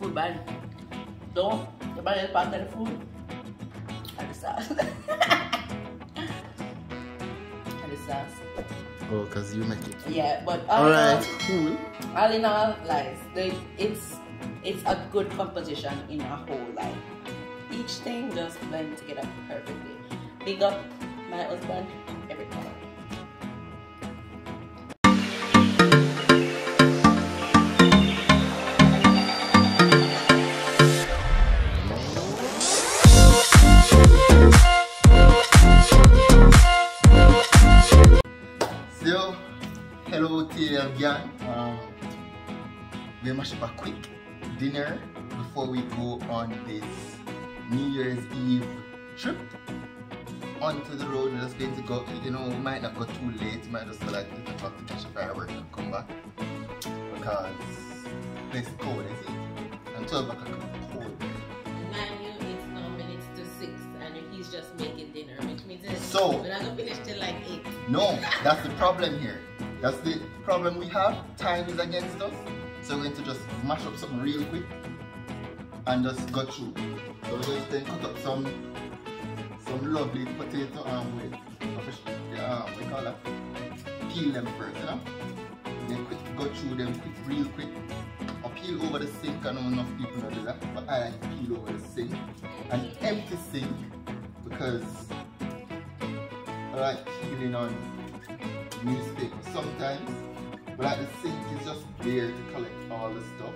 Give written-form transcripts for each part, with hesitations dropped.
food ban. So, the ban is part of the food. And the sauce. And the sauce. Oh, because you make it. Yeah, but alright. All in all, like, it's a good composition in a whole. Like, each thing just blends together perfectly. Big up my husband, everything. So, hello TL gang. We're mashing up a quick dinner before we go on this New Year's Eve trip onto the road. We're just going to go, you know, we might not go too late, we might just go like 8 o'clock to catch a firework and come back because it's cold, is it? And 12 o'clock is cold. Mind you, it's now minutes to 6 and he's just making dinner, which means so, we're not going to finish till like 8. No, that's the problem here. That's the problem we have. Time is against us. So we're going to just mash up something real quick and just go through. So we're going to then cut up some lovely potato and we call that peel them first, you know? Then quick go through them quick, real quick. Or peel over the sink. I know enough people don't do that, but I like to peel over the sink. An empty sink because I like peeling on newspaper sometimes. But like the sink is just there to collect all the stuff.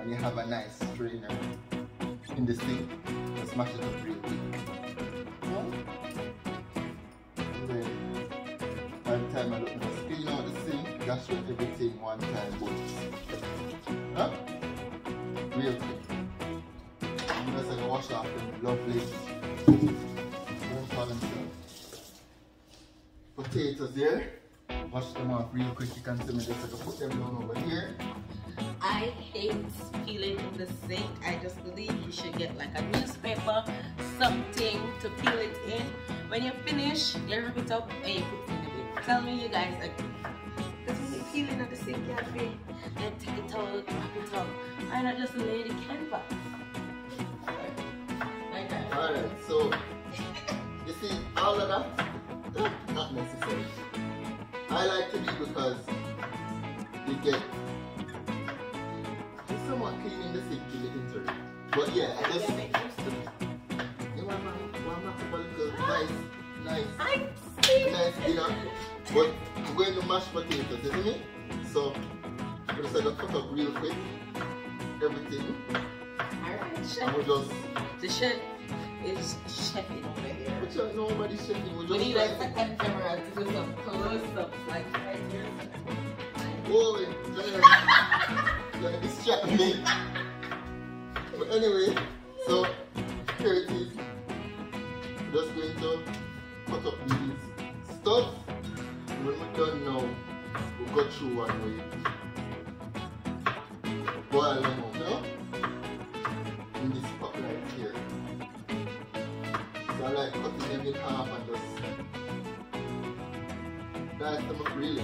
And you have a nice strainer in the sink. Just mash it up real quick. Time I look just clean out the sink, that's what everything one time goes. Huh? Real quick. I'm just gonna wash off them lovely. Don't call themselves. Potatoes there. Wash them off real quick. You can see me just like put them down over here. I hate peeling in the sink. I just believe you should get like a newspaper, something to peel it in. When you finish, you rip it up and you put it in the bin. Tell me you guys agree. Because when you peel it in the sink, you have to then take it out, wrap it up. Why not just lay the canvas? Like that. Alright, so you see all of that? Not necessary. I like to do because you get somewhat clean in the sink to the interior. But yeah, I just you want my little nice dinner. But I'm going to mash potatoes, isn't it? So I'm just gonna cut up real quick everything. Alright, chef. We just the chef is chefing over here. Which is nobody's chefing. We need like the camera to do some close-ups like right here. Oh, wait. You're gonna distract me. But anyway, so here it is. I'm just going to cut up these stuff. When we're done now, we'll go through one way. Boil them up now. In this pot right here. So I like cutting them in half and just dice them up really.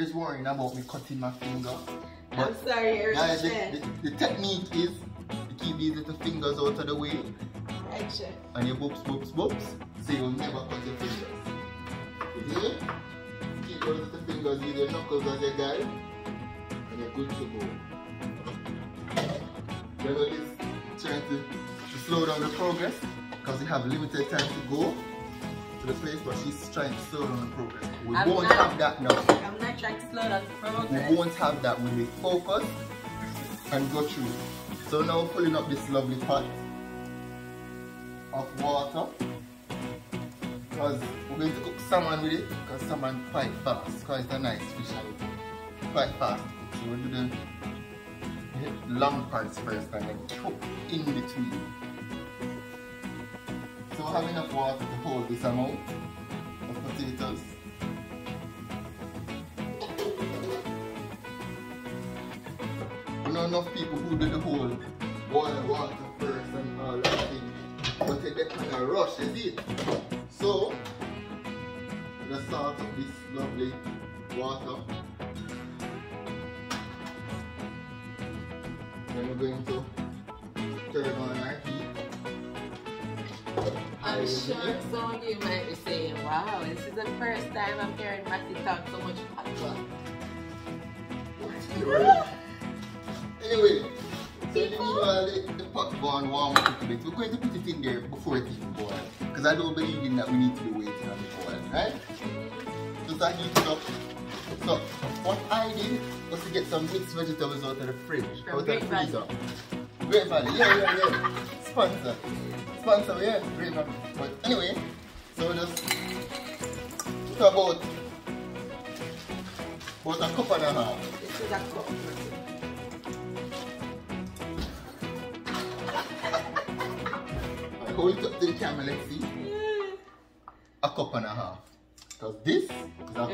Is worrying about me cutting my finger. But I'm sorry, Eric. The technique is to keep these little fingers out of the way. Right, chef. And you bops. So you'll never cut your fingers. You see? Keep those little fingers with your knuckles as your guide. And you're good to go. We're always trying to slow down the progress because we have limited time to go to the place, but she's trying to slow down the progress. We won't have that now. I'm not trying to slow down the progress. We won't have that. We'll be focused and go through. So now pulling up this lovely pot of water. because we're going to cook salmon with it, because salmon quite fast, because it's a nice fish and quite fast to cook. So we'll do the long parts first and then cook in between. So we have enough water to hold this amount of potatoes. We know enough people who do the whole boil water first and all that thing, but they get kind of rush, is it? So, we're gonna salt up this lovely water. Then we're going to turn on our heat. I'm sure some of you might be saying, wow, this is the first time I'm hearing Matty talk so much potluck. Anyway, so leave all the pot gone warm up a bit. We're going to put it in there before it even boils, because I don't believe in that we need to be waiting on the boil, right? So that heat it up. So what I did was to get some mixed vegetables out of the fridge, out of the freezer. Great Valley, yeah. Sponsor, yeah, Great Valley. But anyway, so just put about a cup and a half. This is a cup. I hold it up to the camera, let's see. Yeah. A cup and a half. Because this is a cup.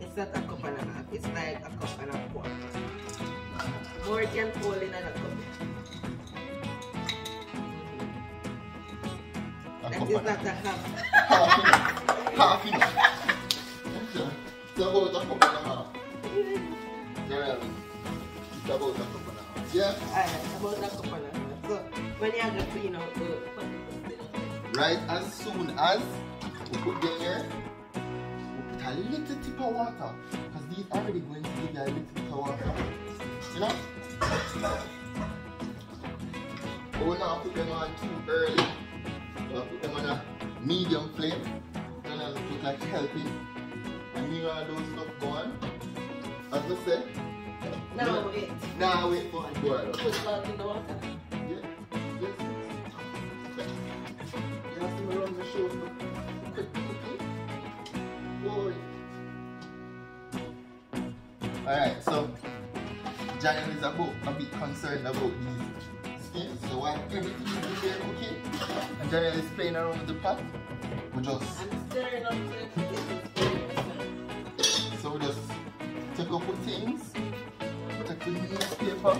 It's not a cup and a half, it's like a cup and a quarter. More than holding a cup. That is not a half. Half enough. It's about a cup and a half. It's about a cup and a half. Yeah? Alright, about a cup and a half. So, when you have to clean out the potatoes, right as soon as we put them here, a little tip of water, because these are already going to give you a little tip of water. You know? But we'll not put them on too early. We'll put them on a medium flame. And I'll put like helping. And you know those stuff gone. As I said. Now wait. Now wait for it. Put it back in the water. Yeah. Yes. You have to run the show quickly. Alright, so Janet is a bit concerned about these skins, so while everything is there, okay? And Janet is playing around with the pot, we just... I'm stirring up the So we just take up with things, take the newspaper,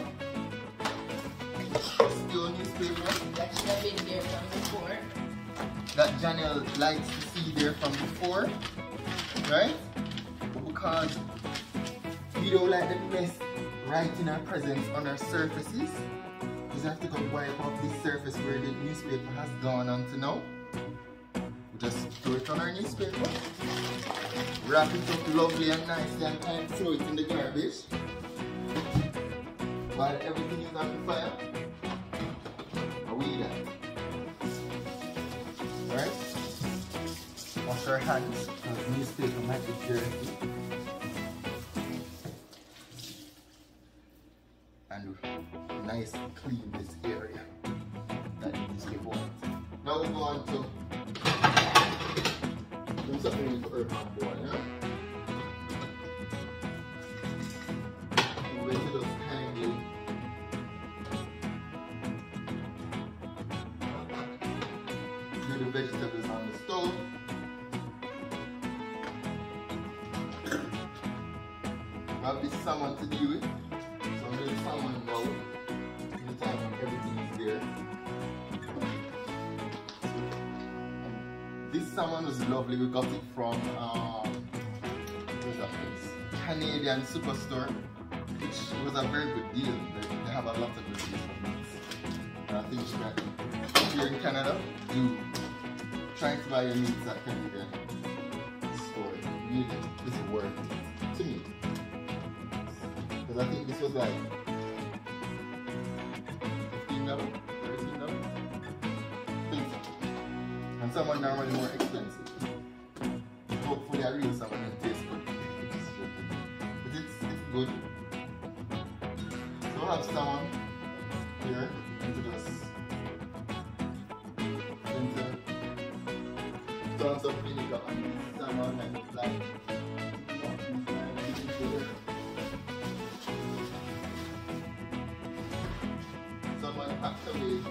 still newspaper. That should have been there from before. That Janet likes to see there from before. Right? Because we don't like the mess right in our presence on our surfaces. We have to go wipe off this surface where the newspaper has gone on to now. We just throw it on our newspaper, wrap it up lovely and nicely and kind of throw it in the garbage while everything is on the fire. Away that. Alright? Wash our hands, because the newspaper might be dirty. And nice clean this area that the newspaper wants. Now we'll go on to do something with the earth on board, yeah? We'll wait till it's kindly. Do the vegetables on the stove. Have this salmon to deal with, so I'm doing salmon now in the time when everything is there. And this salmon was lovely. We got it from Canadian Superstore, which was a very good deal. They have a lot of good deals from this, and I think you can, if you're in Canada, do try to buy your meats at Canadian Store. Really, it's worth it to me. I think this was like $15, $13. And some are normally more expensive. Hopefully I read someone and taste good. But it's good. So I have someone here. tons of vinegar on this salmon, and it's like someone actually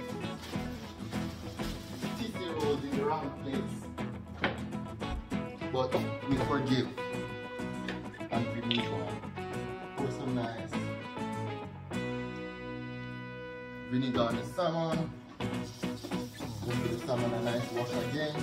sees the rose in the wrong place, but we forgive and we move on. Pour some nice vinegar on the salmon. Give the salmon a nice wash again.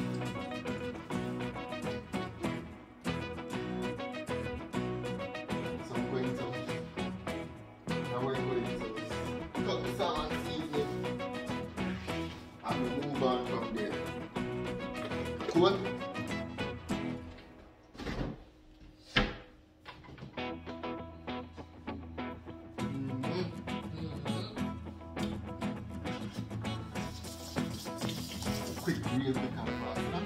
Quick real quick and fast, huh?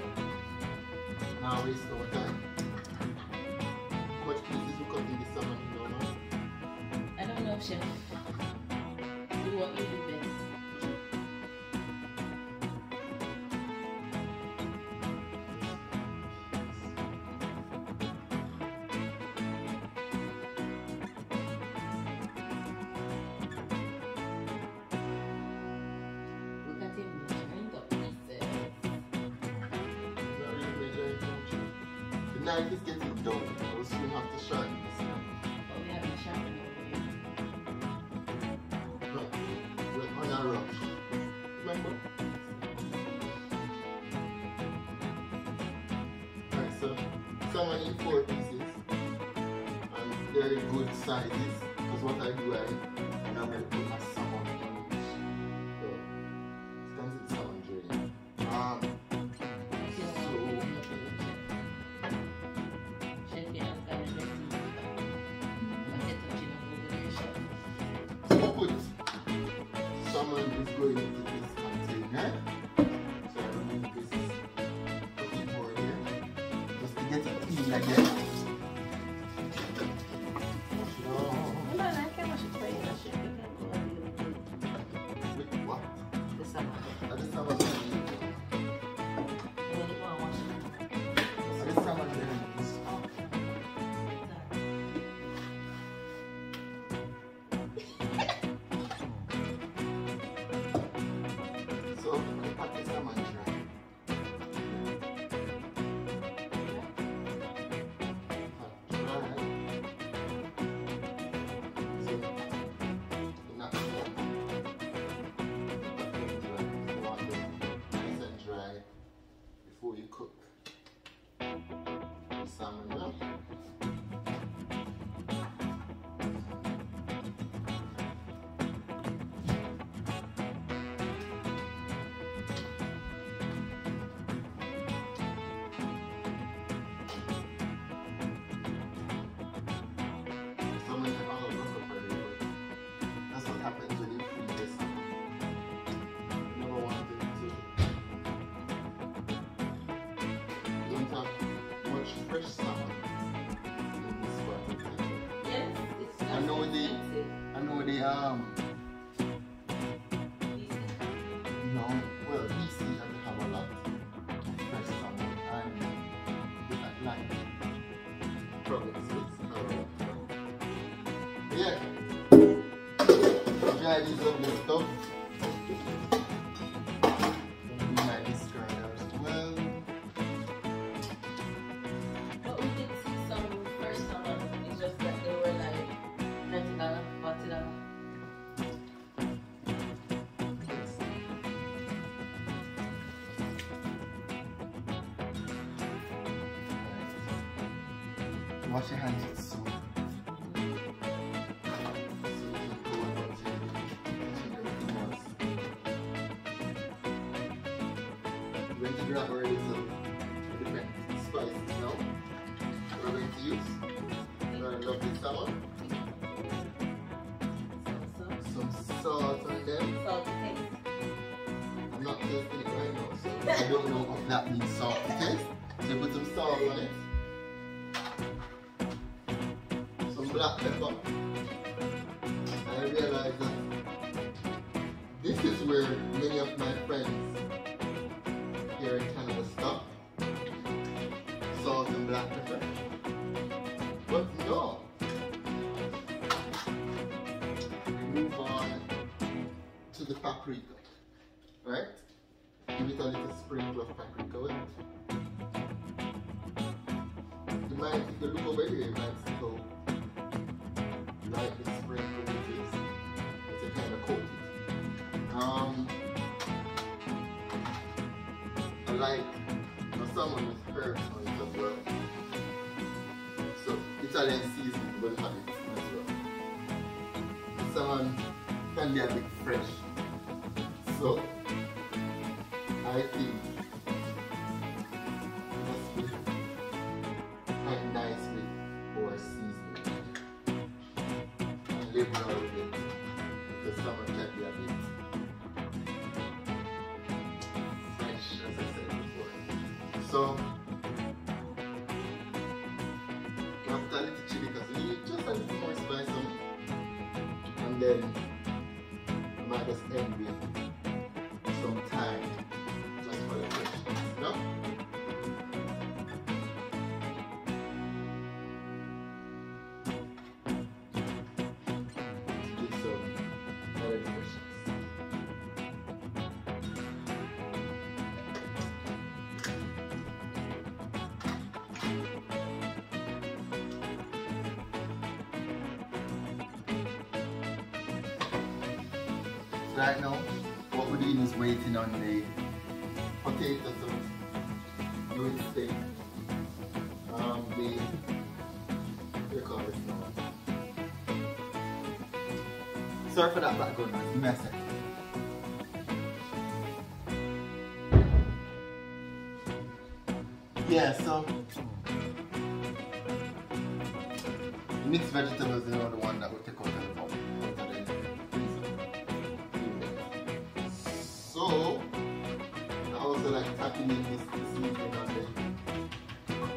Now waste our time. What pieces you cut in the salmon, you don't know? I don't know, chef. Do what you do . Life is getting dull, I will soon have to shine this now. But we have been shining over. No, we're on a rush. Remember? Alright, so someone in 4 pieces and very good sizes, because what I do, I will put my salmon in each. So, it's salmon draining. BC and they have a lot of fresh salmon, and the Atlantic province is not right. Yeah, try these lovely stuff. We might discard ours as well. But we did see some fresh salmon, it's just that they were like $90, $40. Wash your hands with soap. We're going to grab already some different spices now. We're going to use. We're going to love this salmon. Some salt on them. Salt taste. I'm not tasting it right now, so I don't know if that means salt taste. So put some salt on it. Black pepper. I realized that this is the paprika, right? Give it a little sprinkle of paprika with it. You might, if you look over here, you might still like the sprinkle with it. It's a kind of coating. I like someone with herbs on it as well. So Italian seasoning will have it as well. Someone can be a bit fresh. So I think this will hang nice with our seasoning. And leave it out a bit because someone can be a bit fresh, as I said before. So we have a little chili because we need just a little more spice on it. And then we might just end with some thyme. Right now, what we're doing is waiting on the potatoes to do its thing. Sorry for that background noise, mess it. Yeah, so mixed vegetables is another one that we take out of the bowl. Like tapping in this evening and then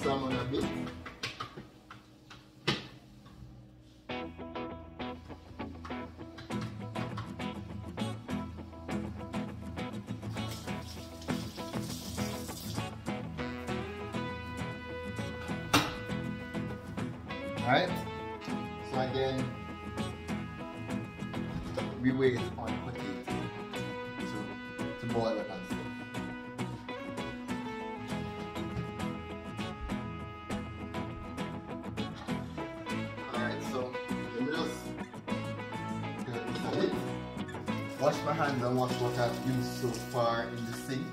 salmon a bit. Alright, so again we wait on potatoes. Boil up and stuff. Alright, so let me just get this a bit. Wash my hands and wash what I've used so far in the sink.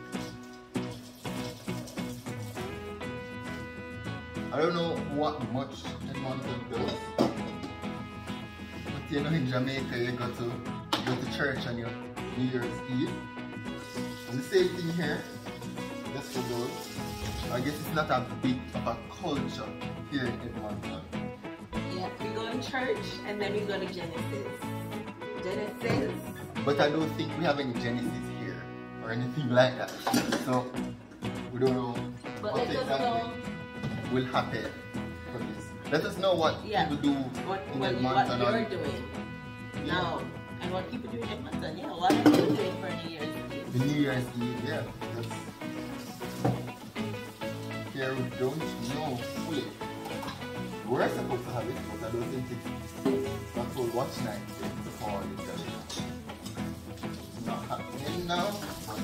I don't know what much Edmonton does, but you know in Jamaica you go to church on your New Year's Eve. The same thing here, just for those. I guess it's not a bit of a culture here in Atlanta. Yeah, we go to church and then we go to Genesis. Genesis. But I don't think we have any Genesis here or anything like that. So we don't know what exactly will happen for this. Let us know what people do in Atlanta. What you're doing now and what people do in Atlanta. Yeah, what are you doing for New Year's? The New Year's Eve, yeah, because here we don't know fully. We're supposed to have it, but I don't think it's not for watch night before the church. It's not happening now, but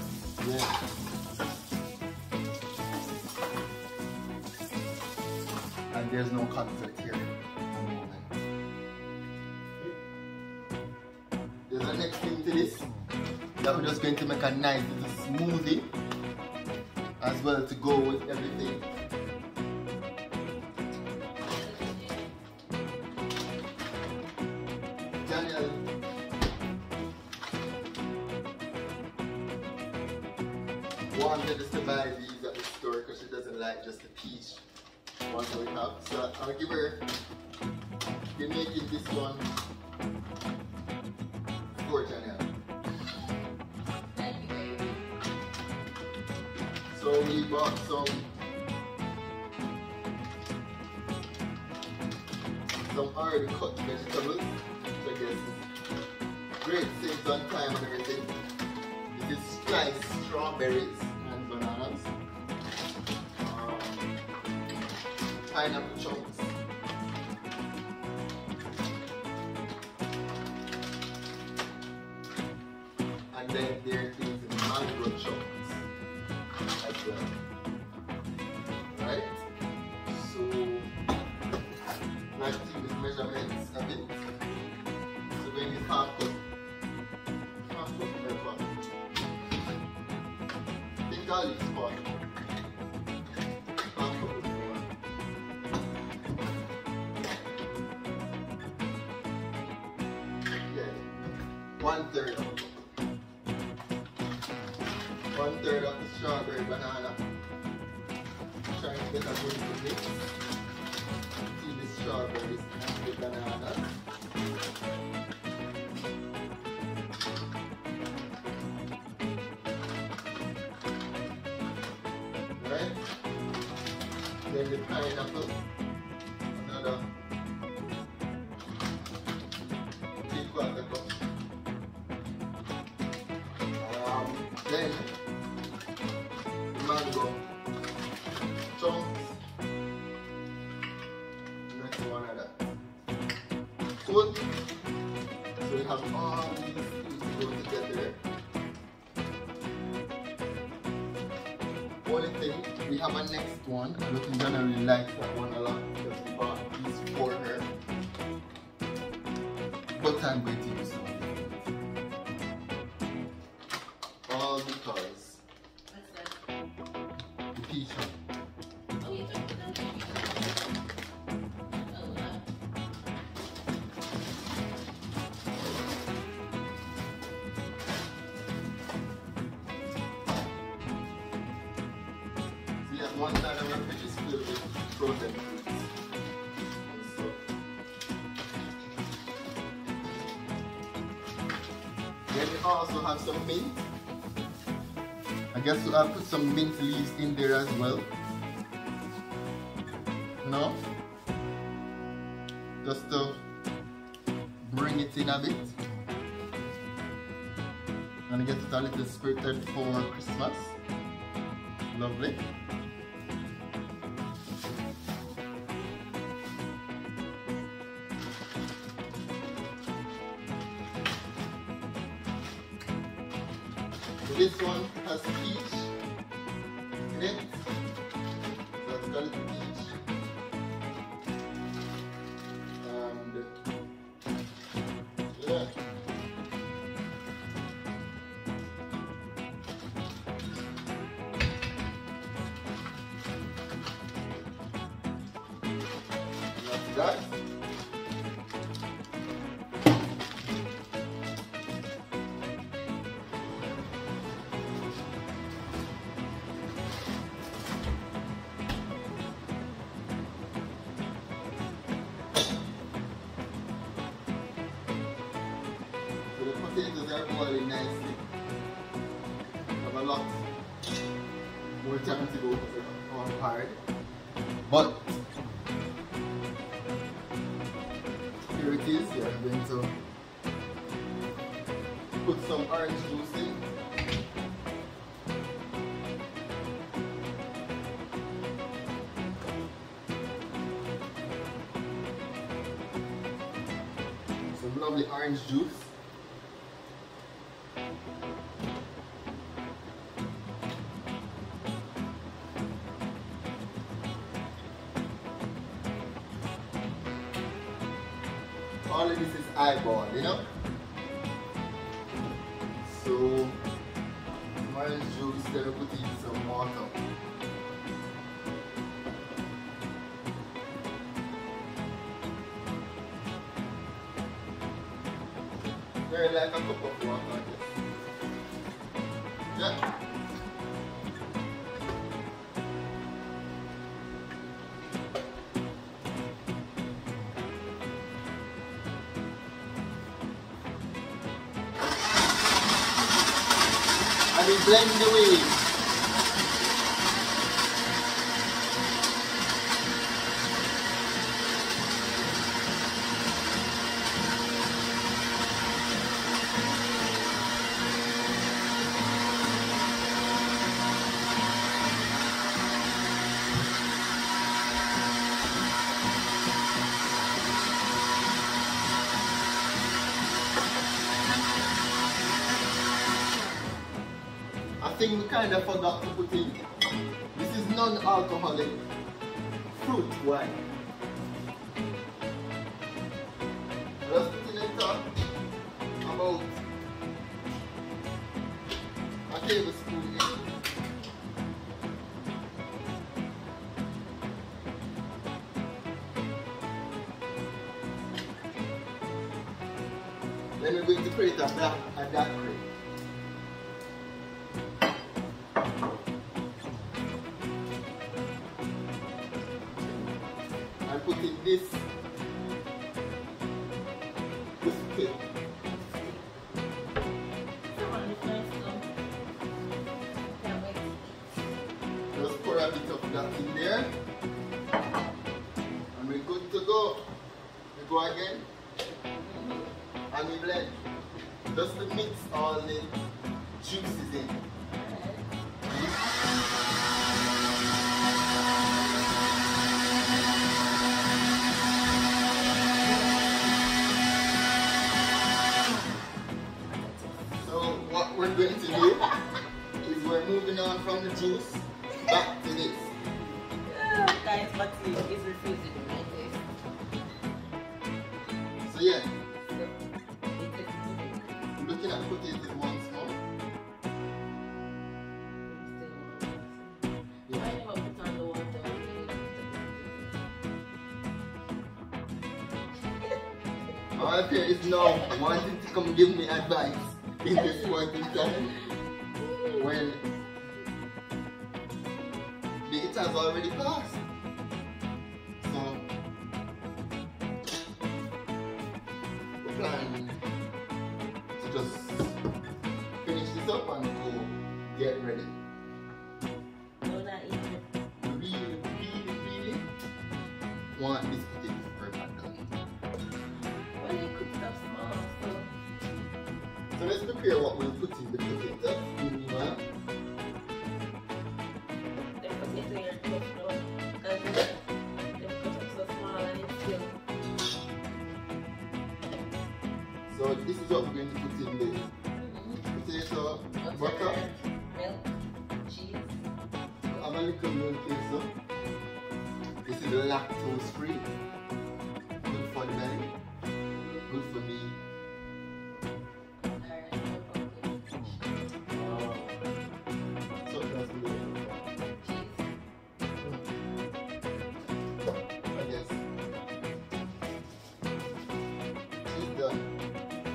yeah. And there's no conflict here at the moment. There's the next thing to this. That we're just going to make a nice little smoothie as well to go with everything. Daniel. Wanted us to buy these at the store because she doesn't like just the peach ones that we have. So I'll give her, we're making this one for Daniel. So we bought some already cut vegetables, so I guess great, saves on time and everything. This is sliced strawberries and bananas, pineapple chunks, save their things in micro chunks as well. Right? So, let's take these measurements a bit. So, when you half cut pepper, the garlic spot. One third of the strawberry banana. I'm trying to get a good mix. See the strawberries and the bananas. Right? Then the pineapple. Another. Then mango chunks, next one like that. Good. So we have all these things to go together. Only thing, we have a next one. I don't think Dana really likes that one a lot because we bought these for her. But I'm waiting for some. All because the pizza. See, at one side of our fridge is filled with frozen fruits and stuff. Then we also have some mint. I guess I'll put some mint leaves in there as well. No? Just to bring it in a bit. And get it a little spirited for Christmas. Lovely. This one has peach in it, so it's got a little peach, and yeah. That's that. Potatoes are boiling nicely. We have a lot more time to go because they're all hard. But here it is. We are going to put some orange juice in. Some lovely orange juice. All of this is eyeball, you know? So, orange juice, then we put in some water. Very like a cup of water, I guess. Yeah. We blend the weed. thing we kind of forgot to put in. This is non-alcoholic fruit wine. Just putting it up about a tablespoon in. Then we're going to create a dark cream. I'm putting this cake. Just pour a bit of that in there. And we're good to go. We go again. And we blend. Just to mix all the juices in. So what we're going to do is we're moving on from the juice back to this. Guys, but it's refusing to make it. So yeah. Put it in one small. Yeah. I never put on the water. All I fear is now wanting to come give me advice in this point in time. Well, it has already passed. So, the plan to just up and go get ready. No, not even. Really want this potato for done. Well, you could stuff small, so let's prepare what we'll put in the potato. The potato you're cooking on, because they're cut up so small and it's good. So this is what we're going to put in there. So, butter, milk, cheese. I'm a little milk here, so. This is lactose free. Good for the belly. Good for me. So that's good. Cheese. I guess. Cheese done.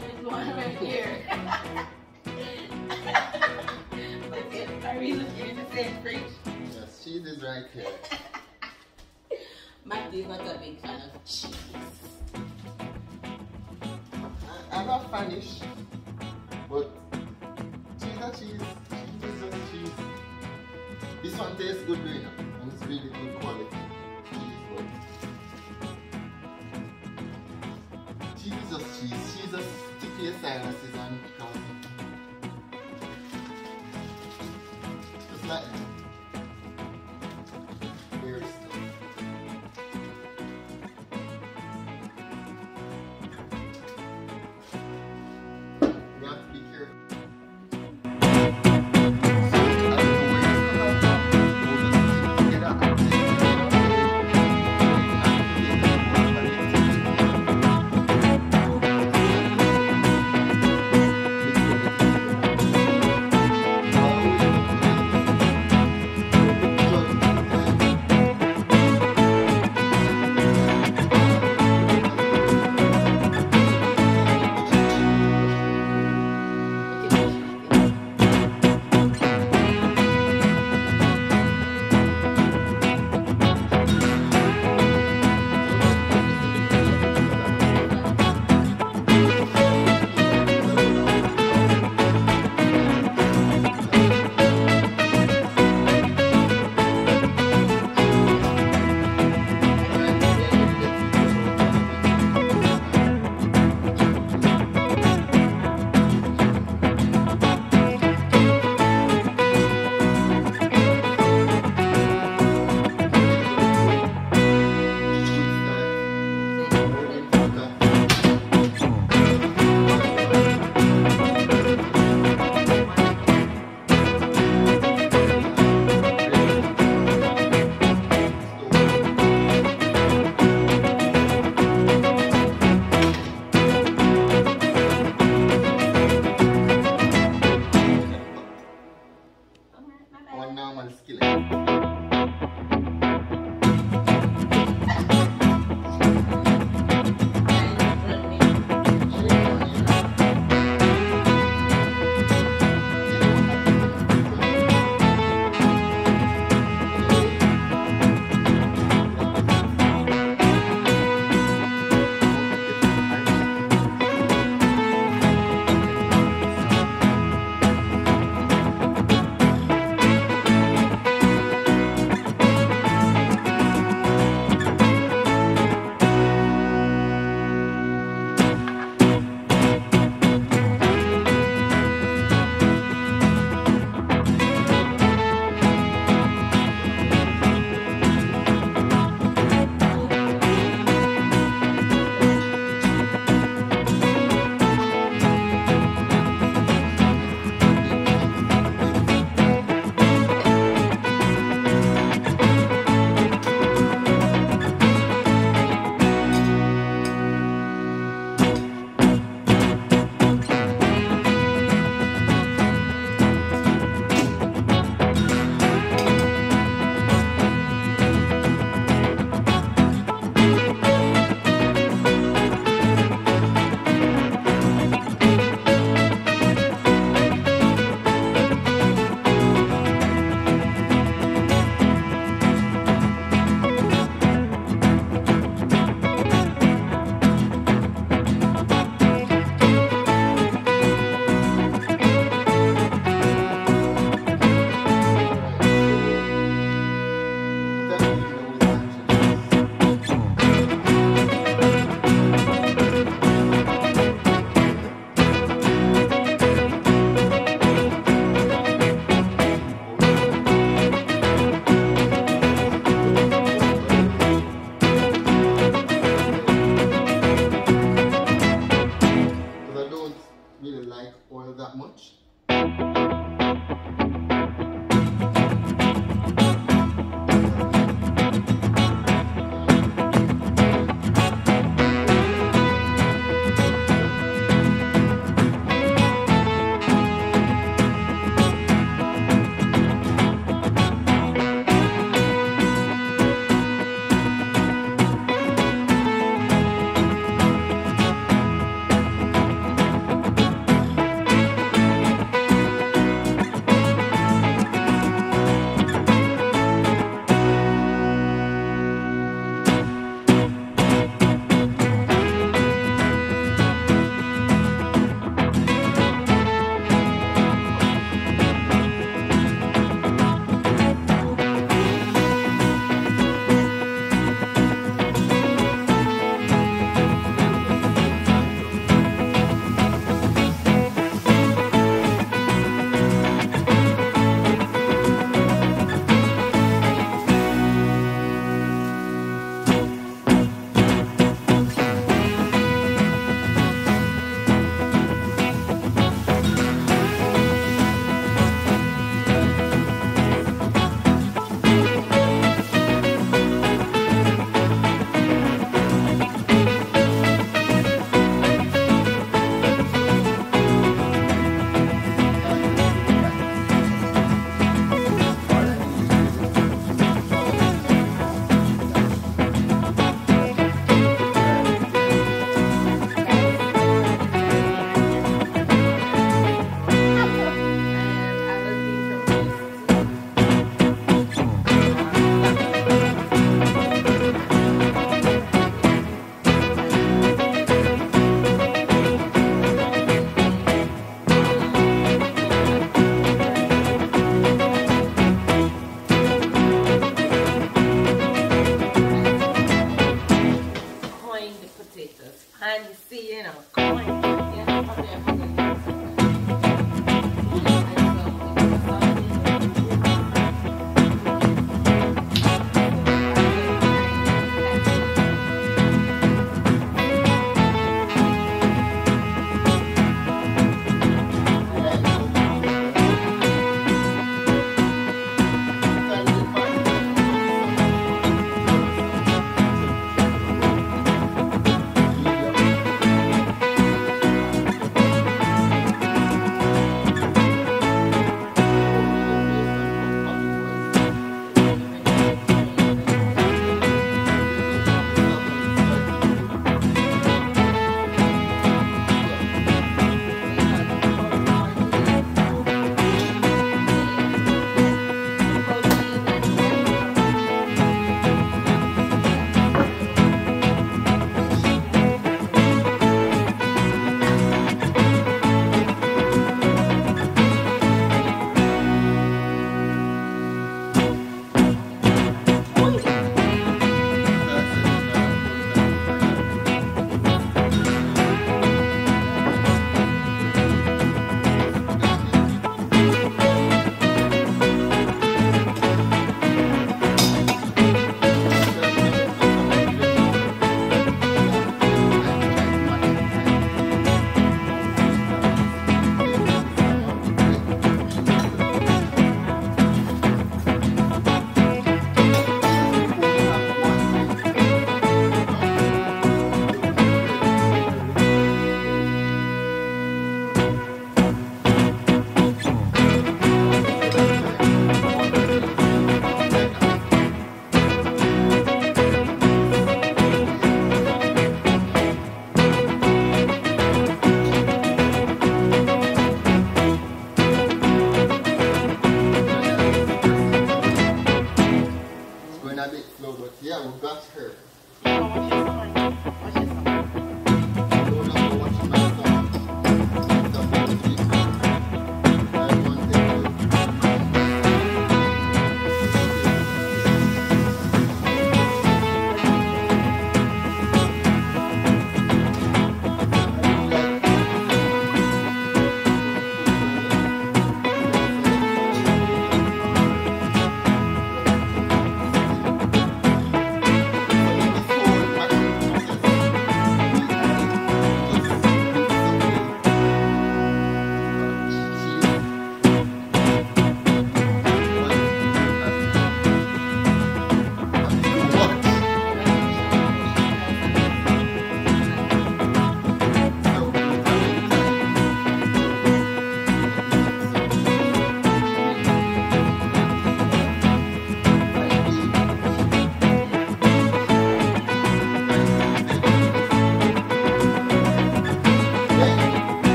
There's one right here. Yes, cheese is right here. Matty is not a big fan of cheese. I'm not fanish, but cheese. This one tastes good, you know, and it's really good quality cheese. But cheese is just cheese. Cheese is sticky as sinuses and because. That very still. You have to be careful. bother that much.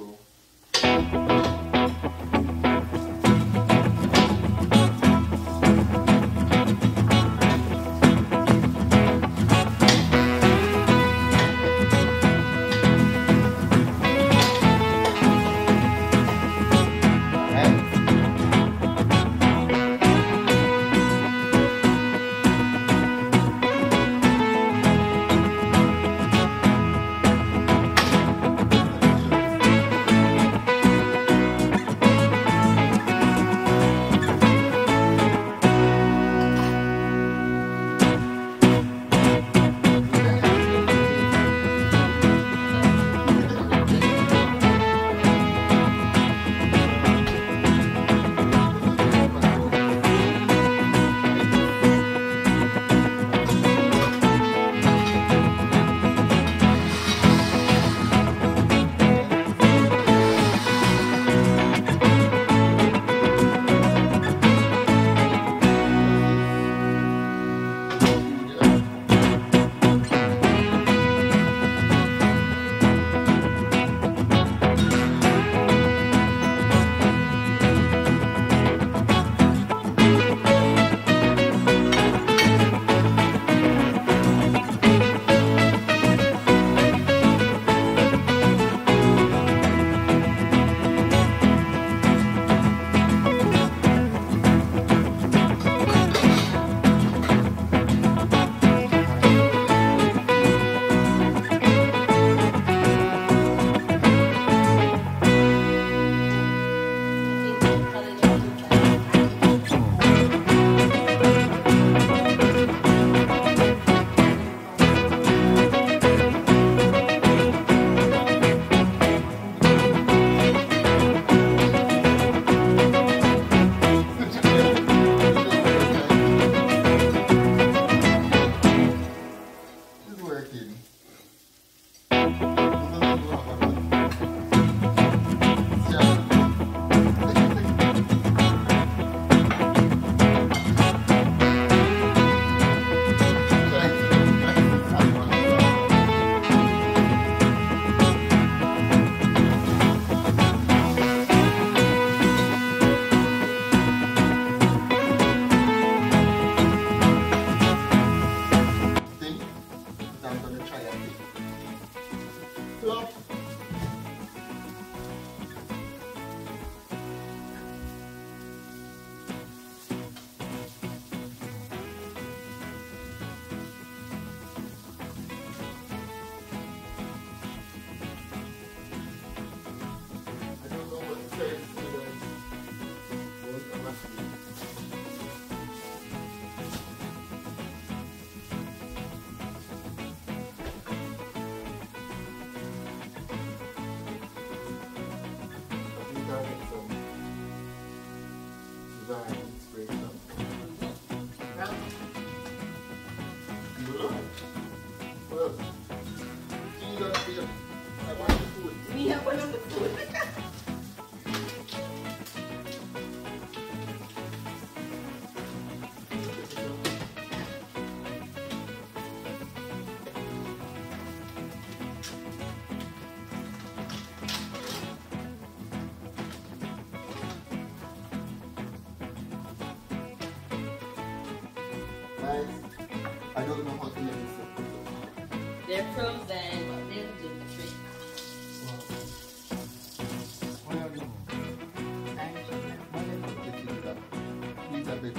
cool. I don't know how to make this. They're frozen, but they'll do the trick. What are you doing? I'm just going to eat a bit.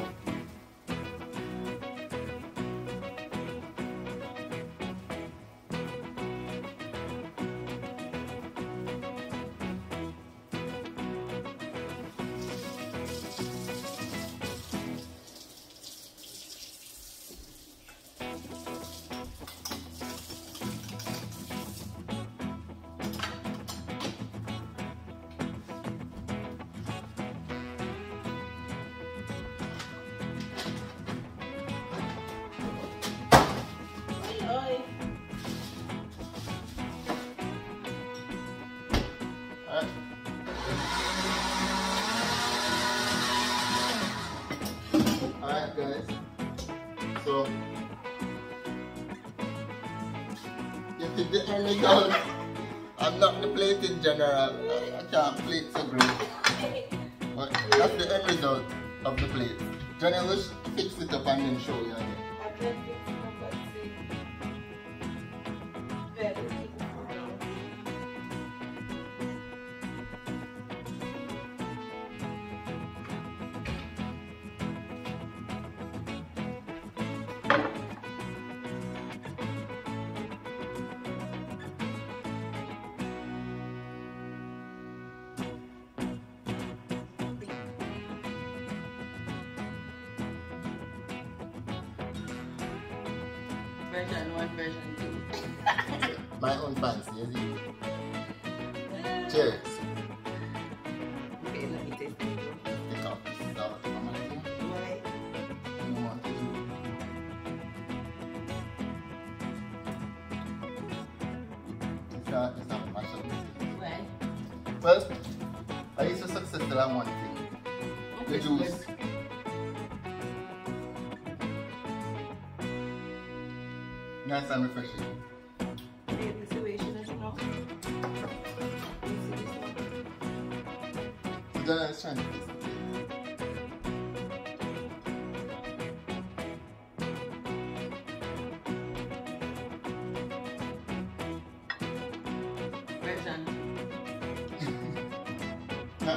So, you see the end result. I'm not the plate in general. I can't plate so great. But that's the end result of the plate. Johnny, let's fix it up and then show you. I can't fix it up, but see. Very version 1, version 2. My own fancy, as you. Cheers. Okay, let me taste it. Take off the stuff. I'm going to do. Why? You don't want to do. It's not much of it. Why? Well, I used to successful at one thing. Okay, the juice. Good. Nice and refreshing. This is the way you not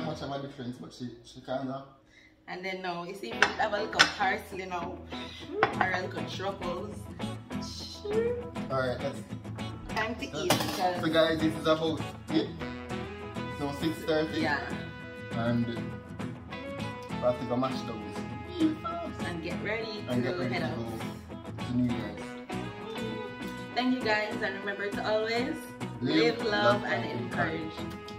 much of a difference, but she kind of. And then now, you see, we have a little parsley now, or a little truffles. Alright, that's time to eat. So guys, this is about it. So 6:30. Yeah. And we have to go match those. And get ready to head out to New Year's. Thank you guys, and remember to always live, love and encourage.